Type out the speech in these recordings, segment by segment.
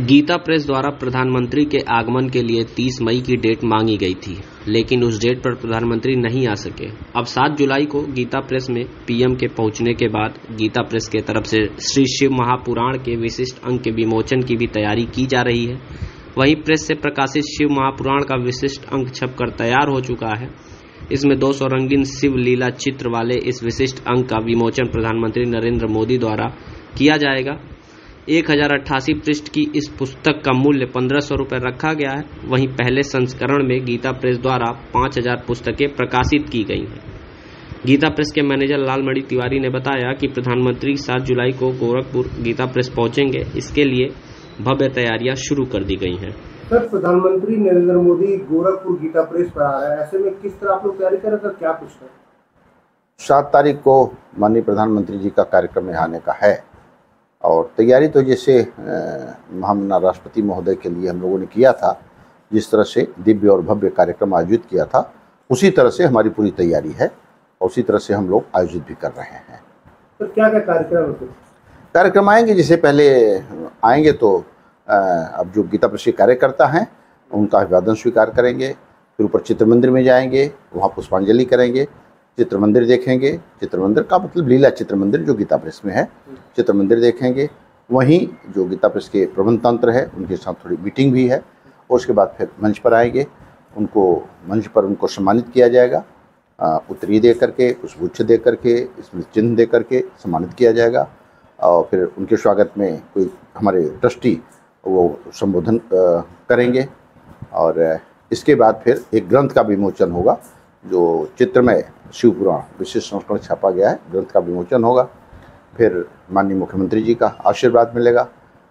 Gita press द्वारा प्रधानमंत्री के आगमन के लिए 30 मई की डेट मांगी गई थी, लेकिन उस डेट पर प्रधानमंत्री नहीं आ सके। अब 7 जुलाई को गीता प्रेस में पीएम के पहुंचने के बाद गीता प्रेस के तरफ से श्री शिव महापुराण के विशिष्ट अंग के विमोचन की भी तैयारी की जा रही है। वहीं प्रेस से प्रकाशित शिव महापुराण का विशिष्ट अंग छपकर तैयार हो चुका है। इसमें 200 रंगीन शिव लीला चित्र वाले इस विशिष्ट अंग का विमोचन प्रधानमंत्री नरेंद्र मोदी द्वारा किया जाएगा। 1088 पृष्ठ की इस पुस्तक का मूल्य 1500 रुपये रखा गया है। वहीं पहले संस्करण में गीता प्रेस द्वारा 5000 पुस्तकें प्रकाशित की गई हैं। गीता प्रेस के मैनेजर लालमणि तिवारी ने बताया कि प्रधानमंत्री 7 जुलाई को गोरखपुर गीता प्रेस पहुंचेंगे, इसके लिए भव्य तैयारियां शुरू कर दी गई हैं। सर, प्रधानमंत्री नरेंद्र मोदी गोरखपुर गीता प्रेस पर आ रहे हैं, ऐसे में किस तरह आप लोग तैयारी करें, क्या कुछ है? 7 तारीख को माननीय प्रधानमंत्री जी का कार्यक्रम में आने का है और तैयारी तो जैसे माननीय राष्ट्रपति महोदय के लिए हम लोगों ने किया था, जिस तरह से दिव्य और भव्य कार्यक्रम आयोजित किया था, उसी तरह से हमारी पूरी तैयारी है और उसी तरह से हम लोग आयोजित भी कर रहे हैं। तो क्या क्या कार्यक्रम कार्यक्रम आएंगे? जैसे पहले आएंगे तो अब जो गीता प्रेस के कार्यकर्ता हैं उनका अभिवादन स्वीकार करेंगे, फिर ऊपर चित्र मंदिर में जाएंगे, वहाँ पुष्पांजलि करेंगे, चित्र मंदिर देखेंगे। चित्र मंदिर का मतलब लीला चित्र मंदिर जो गीता प्रेस में है, चित्र मंदिर देखेंगे। वहीं जो गीता प्रेस के प्रबंध तंत्र है उनके साथ थोड़ी मीटिंग भी है और उसके बाद फिर मंच पर आएंगे। मंच पर उनको सम्मानित किया जाएगा, उत्तरी दे करके, पुष्पगुच्छ दे करके, स्मृति चिन्ह दे करके सम्मानित किया जाएगा और फिर उनके स्वागत में कोई हमारे ट्रस्टी वो संबोधन करेंगे और इसके बाद फिर एक ग्रंथ का विमोचन होगा जो चित्रमय शिवपुराण विशेष संस्करण छापा गया है, ग्रंथ का विमोचन होगा। फिर माननीय मुख्यमंत्री जी का आशीर्वाद मिलेगा,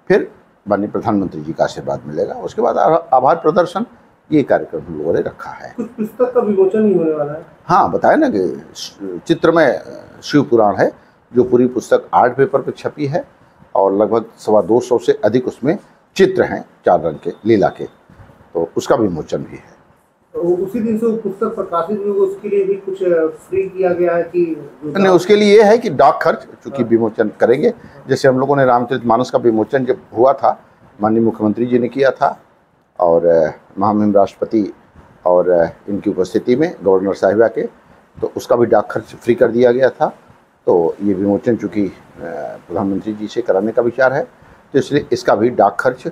फिर माननीय प्रधानमंत्री जी का आशीर्वाद मिलेगा। उसके बाद आभार प्रदर्शन, ये कार्यक्रम हम लोगों ने रखा है। कुछ पुस्तक का विमोचन ही होने वाला है? हाँ, बताया ना कि चित्रमय शिवपुराण है जो पूरी पुस्तक 8 पेपर पर छपी है और लगभग 225 से अधिक उसमें चित्र हैं 4 रंग के लीला के, तो उसका विमोचन भी है। तो उसी दिन से पुस्तक प्रकाशित हुई, उसके लिए भी कुछ फ्री किया गया है कि नहीं? उसके लिए ये है कि डाक खर्च चूँकि विमोचन करेंगे, जैसे हम लोगों ने रामचरितमानस का विमोचन जब हुआ था माननीय मुख्यमंत्री जी ने किया था और महामहिम राष्ट्रपति और इनकी उपस्थिति में गवर्नर साहिबा के, तो उसका भी डाक खर्च फ्री कर दिया गया था। तो ये विमोचन चूँकि प्रधानमंत्री जी से कराने का विचार है, तो इसलिए इसका भी डाक खर्च